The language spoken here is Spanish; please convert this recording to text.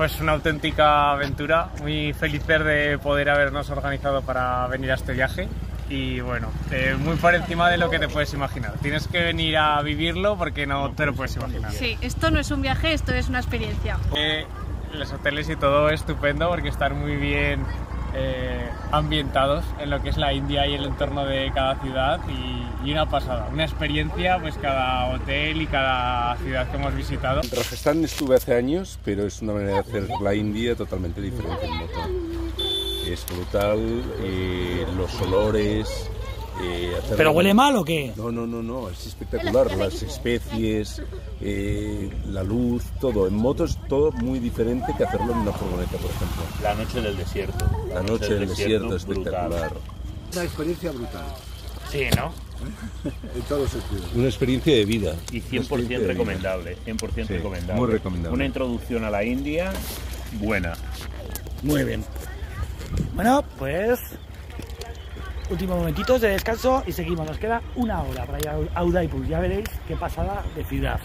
pues una auténtica aventura, muy feliz de poder habernos organizado para venir a este viaje y bueno, muy por encima de lo que te puedes imaginar. Tienes que venir a vivirlo porque no te lo puedes imaginar. Sí, esto no es un viaje, esto es una experiencia. Los hoteles y todo estupendo porque están muy bien ambientados en lo que es la India y el entorno de cada ciudad y una pasada, una experiencia pues cada hotel y cada ciudad que hemos visitado. En Rajasthan estuve hace años, pero es una manera de hacer la India totalmente diferente en moto. Es brutal, los olores... ¿Pero huele mal o qué? No, es espectacular, las especies, la luz, todo. En moto es todo muy diferente que hacerlo en una furgoneta, por ejemplo. La noche del desierto. La noche del desierto es espectacular. Una experiencia brutal. Sí, ¿no? En todos sentidos. Una experiencia de vida. Y 100% recomendable, 100% sí, recomendable. Muy recomendable. Una introducción a la India buena. Muy bien. Bueno, pues... últimos momentitos de descanso y seguimos. Nos queda una hora para ir a Udaipur. Ya veréis qué pasada de ciudad.